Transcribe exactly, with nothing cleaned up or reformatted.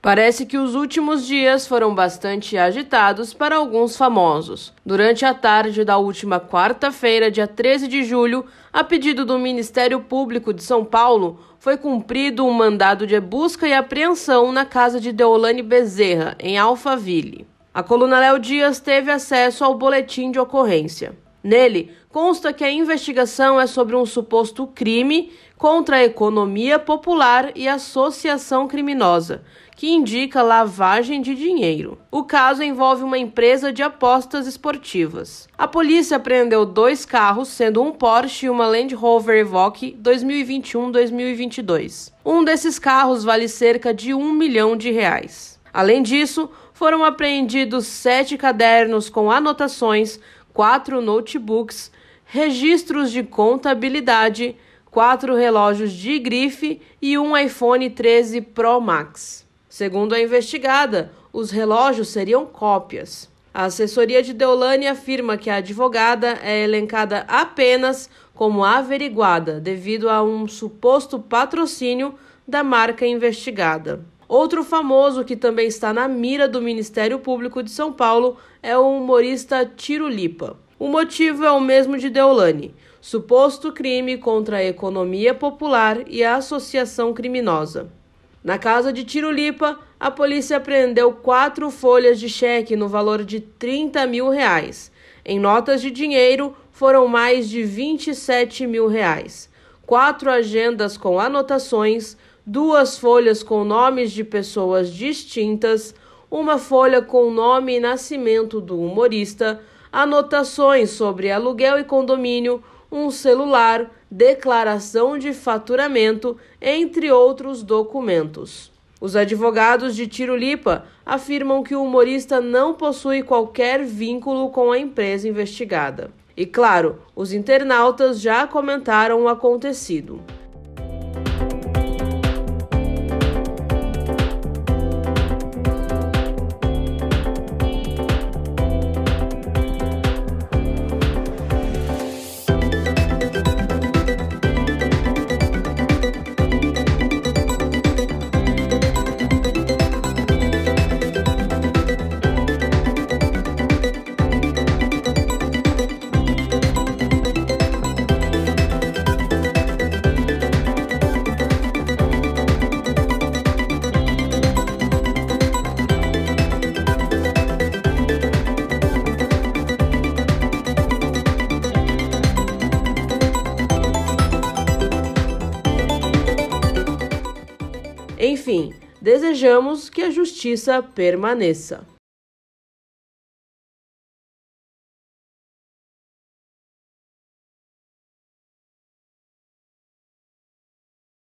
Parece que os últimos dias foram bastante agitados para alguns famosos. Durante a tarde da última quarta-feira, dia treze de julho, a pedido do Ministério Público de São Paulo, foi cumprido um mandado de busca e apreensão na casa de Deolane Bezerra, em Alphaville. A coluna Léo Dias teve acesso ao boletim de ocorrência. Nele, consta que a investigação é sobre um suposto crime contra a economia popular e associação criminosa, que indica lavagem de dinheiro. O caso envolve uma empresa de apostas esportivas. A polícia apreendeu dois carros, sendo um Porsche e uma Land Rover Evoque dois mil e vinte e um a dois mil e vinte e dois. Um desses carros vale cerca de um milhão de reais. Além disso, foram apreendidos sete cadernos com anotações, quatro notebooks, registros de contabilidade, quatro relógios de grife e um iPhone treze Pro Max. Segundo a investigada, os relógios seriam cópias. A assessoria de Deolane afirma que a advogada é elencada apenas como averiguada devido a um suposto patrocínio da marca investigada. Outro famoso que também está na mira do Ministério Público de São Paulo é o humorista Tirullipa. O motivo é o mesmo de Deolane: suposto crime contra a economia popular e a associação criminosa. Na casa de Tirullipa, a polícia apreendeu quatro folhas de cheque no valor de trinta mil reais. Em notas de dinheiro, foram mais de vinte e sete mil reais. Quatro agendas com anotações, duas folhas com nomes de pessoas distintas, uma folha com nome e nascimento do humorista, anotações sobre aluguel e condomínio, um celular, declaração de faturamento, entre outros documentos. Os advogados de Tirullipa afirmam que o humorista não possui qualquer vínculo com a empresa investigada. E claro, os internautas já comentaram o acontecido. Enfim, desejamos que a justiça permaneça.